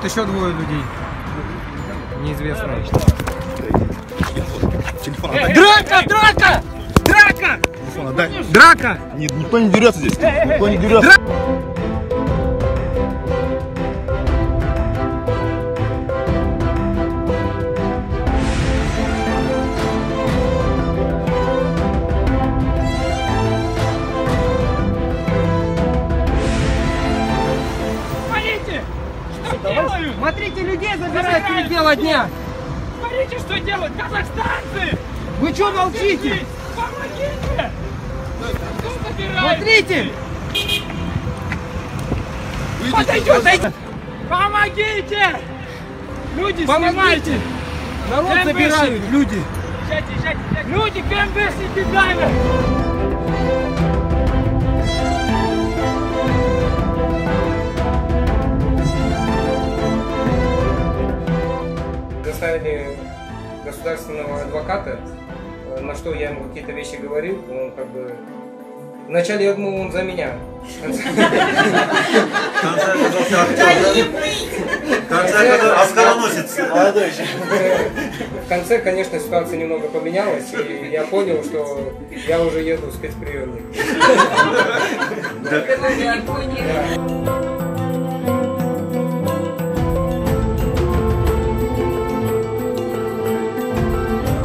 вот еще двое людей. Неизвестные. Драка! Драка! Драка! Драка! Никто не дерется здесь. Никто не дерется. Смотрите, людей забирают перед дело дня! Смотрите, что делают казахстанцы! Вы что молчите? Помогите! Смотрите! Подойдет! Помогите! Люди, снимайте! Народ забирают, люди! Люди, КМБ с ними! Доставили государственного адвоката, на что я ему какие-то вещи говорил, он как бы... Вначале я думал, он за меня. В конце, конечно, ситуация немного поменялась, и я понял, что я уже еду в спецприемник.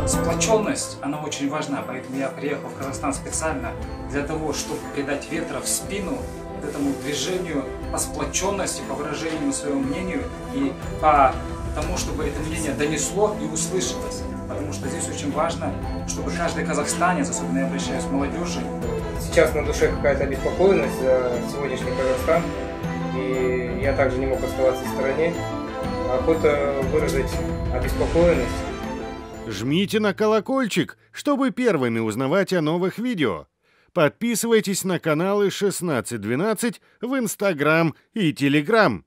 Сплоченность, она очень важна, поэтому я приехал в Казахстан специально для того, чтобы придать ветра в спину этому движению по сплоченности, по выражению своего мнению и по тому, чтобы это мнение донесло и услышалось. Потому что здесь очень важно, чтобы каждый казахстанец, особенно я обращаюсь к молодежи. Сейчас на душе какая-то обеспокоенность за сегодняшний Казахстан, и я также не мог оставаться в стороне. Охота выразить обеспокоенность. Жмите на колокольчик, чтобы первыми узнавать о новых видео. Подписывайтесь на каналы 1612 в Instagram и Telegram.